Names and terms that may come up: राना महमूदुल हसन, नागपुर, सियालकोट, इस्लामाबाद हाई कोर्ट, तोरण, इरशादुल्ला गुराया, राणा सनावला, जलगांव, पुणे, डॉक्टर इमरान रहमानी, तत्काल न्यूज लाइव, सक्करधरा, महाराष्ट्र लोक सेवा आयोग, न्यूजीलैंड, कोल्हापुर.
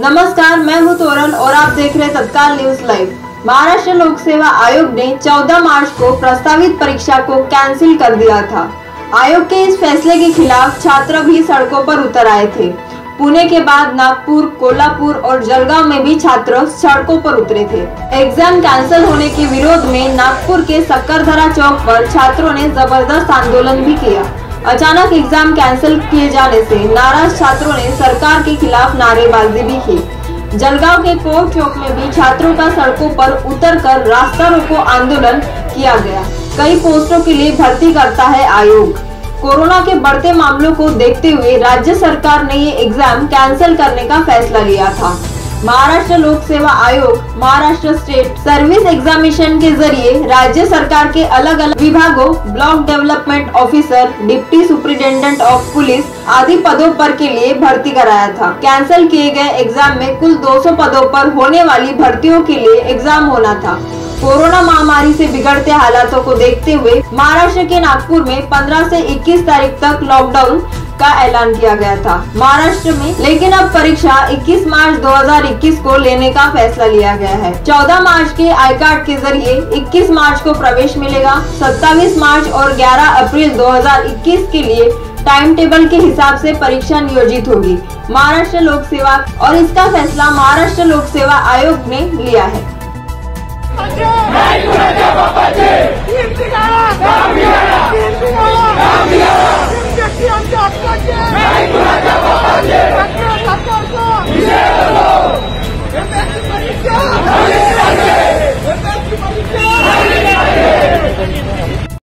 नमस्कार, मैं हूं तोरण और आप देख रहे तत्काल न्यूज लाइव। महाराष्ट्र लोक सेवा आयोग ने 14 मार्च को प्रस्तावित परीक्षा को कैंसिल कर दिया था। आयोग के इस फैसले के खिलाफ छात्र भी सड़कों पर उतर आए थे। पुणे के बाद नागपुर, कोल्हापुर और जलगांव में भी छात्र सड़कों पर उतरे थे। एग्जाम कैंसिल होने के विरोध में नागपुर के सक्करधरा चौक पर छात्रों ने जबरदस्त आंदोलन भी किया। अचानक एग्जाम कैंसिल किए जाने से नाराज छात्रों ने सरकार के खिलाफ नारेबाजी भी की। जलगांव के कोर्ट चौक में भी छात्रों का सड़कों पर उतरकर रास्ता रोको आंदोलन किया गया। कई पोस्टों के लिए भर्ती करता है आयोग। कोरोना के बढ़ते मामलों को देखते हुए राज्य सरकार ने ये एग्जाम कैंसिल करने का फैसला लिया था। महाराष्ट्र लोक सेवा आयोग महाराष्ट्र स्टेट सर्विस एग्जामिनेशन के जरिए राज्य सरकार के अलग अलग विभागों, block development officer, deputy superintendent of police आदि पदों पर के लिए भर्ती कराया था। कैंसिल किए गए एग्जाम में कुल 200 पदों पर होने वाली भर्तियों के लिए एग्जाम होना था। कोरोना महामारी से बिगड़ते हालातों को देखते हुए महाराष्ट्र के नागपुर में 15 से 21 तारीख तक लॉकडाउन का ऐलान किया गया था महाराष्ट्र में, लेकिन अब परीक्षा 21 मार्च 2021 को लेने का फैसला लिया गया है। 14 मार्च के आई कार्ड के जरिए 21 मार्च को प्रवेश मिलेगा। 27 मार्च और 11 अप्रैल 2021 के लिए टाइम टेबल के हिसाब से परीक्षा नियोजित होगी। महाराष्ट्र लोक सेवा और इसका फैसला महाराष्ट्र लोक सेवा आयोग ने लिया है।